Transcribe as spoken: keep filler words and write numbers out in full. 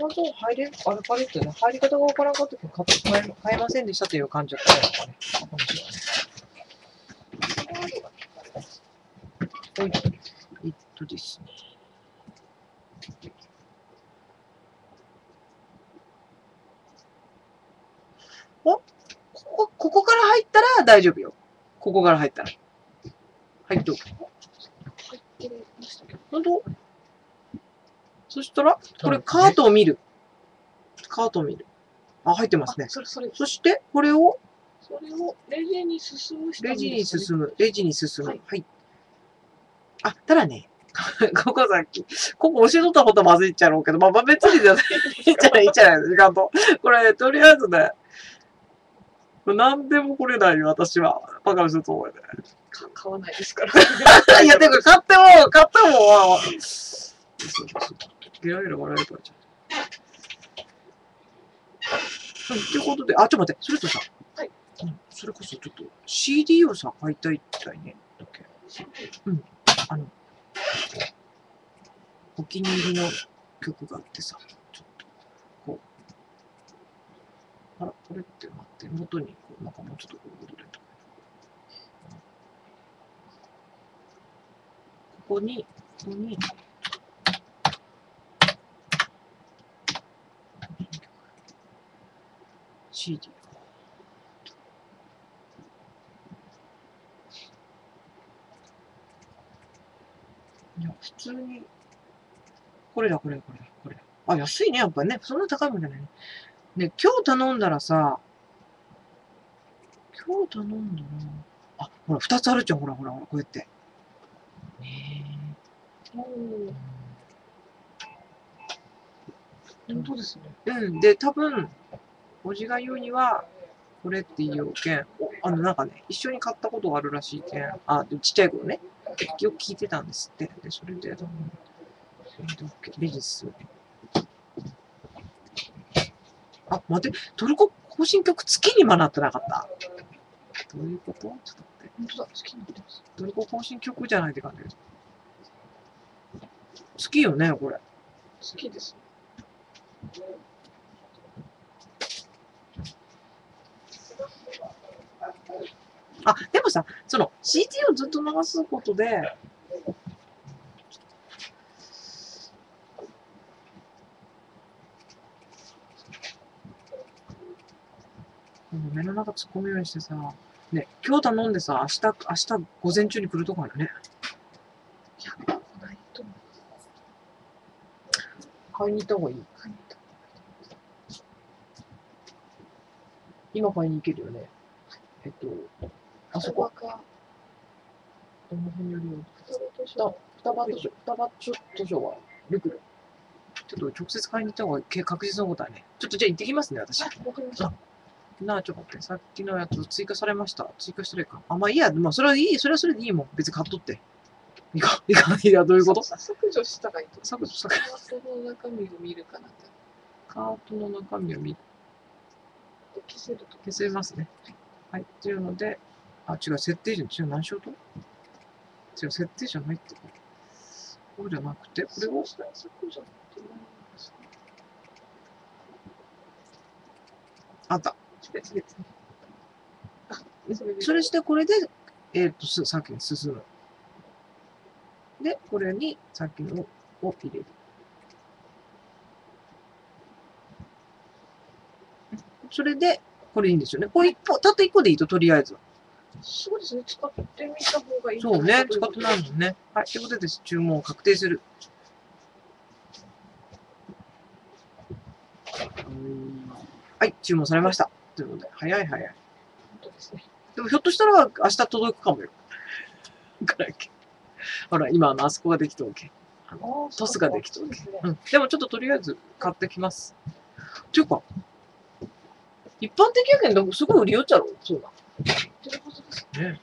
のゾーン入れる、あれ、あれってね、入り方がわからんかったけど、買えませんでしたという感じだったね。はい。えっとですね。お、ここ、ここから入ったら大丈夫よ。ここから入ったら。入っとく。入ってましたけど。本当？そしたら、これカートを見る。カートを見る。あ、入ってますね。それそれ。そして、これを、それをレジに進む。レジに進む。レジに進む。はい。あ、ただね、ここさっき、ここ押し取ったことまずいっちゃろうけど、まあ別にじゃない。いいじゃない、いいじゃない、時間と。これ、ね、とりあえずね、何でもこれないよ、私は。バカにすると思うよね。買わないですから。いや、てか買っても、買っても、ゲラゲラ笑えるからじゃん。はい、ということで、あ、ちょっと待って、それとさ、はい、うん、それこそちょっと シーディー をさ、買いたいみたいね。うん、あの、お気に入りの曲があってさ、ちょっと、こう、あら、これって待って、元にこう、なんかもうちょっとこう戻れと。ここに、ここに、シーディー。いや、普通に、これだ、これだ、これだ、これだ。あ、安いね、やっぱね。そんな高いもんじゃないね。ね、今日頼んだらさ、今日頼んだら、あ、ほら、二つあるじゃん、ほら、ほら、ほら、こうやって。ねえ。おー。本当ですね。うん、で、多分、おじが言うには、これっていうけん、あの、なんかね、一緒に買ったことがあるらしいけん、あ、ちっちゃい頃ね、よく聞いてたんですって。で、それで、それで、レジス。あ、待って、トルコ行進曲月にもなってなかった。どういうこと？ちょっと待って。本当だ、月になってます。トルコ行進曲じゃないって感じです。月よね、これ。月です。あ、でもさ、その シーディー をずっと流すことで、目の中突っ込むようにしてさ、ね、今日頼んでさ、明日、明日午前中に来るとこあるね。いや、来ないと思う。買いに行った方がいい。買いに行った方がいい。今買いに行けるよね。えっと、あそこはか。どの辺よりも。双葉図書、双葉図書は、ルクル。ちょっと直接買いに行った方が確実なことはね。ちょっとじゃあ行ってきますね、私。わかりました。なあ、ちょっと待って。さっきのやつ追加されました。追加してないか。あ、まあいいや。まあそれはいい。それはそれでいいもん。別に買っとって。いか、いか、いや、どういうこと？削除したらいいと。削除したらいい。カートの中身を見るかなって。カートの中身を見る。消せると。消せますね。はい、っていうので、あ、違う、設定じゃん、違う、何しようと？違う、設定じゃないって。こうじゃなくて、これを。あった。それして、これで、えっと、さっきに進む。で、これに、さっきのを入れる。それで、これいいんですよね。これ一個、たった一個でいいと、とりあえず。そうですね。使ってみた方がいい。そうね。使ってないもんね。はい。ということで、注文を確定する。はい。注文されました。ということで、早い早い。本当ですね。でも、ひょっとしたら、明日届くかもよ。ほら、今、あの、あそこができておけ。あの、トスができておけ。うん。でも、ちょっととりあえず、買ってきます。というか、一般的やけん、すごい売りよっちゃろ。そうだ。ね。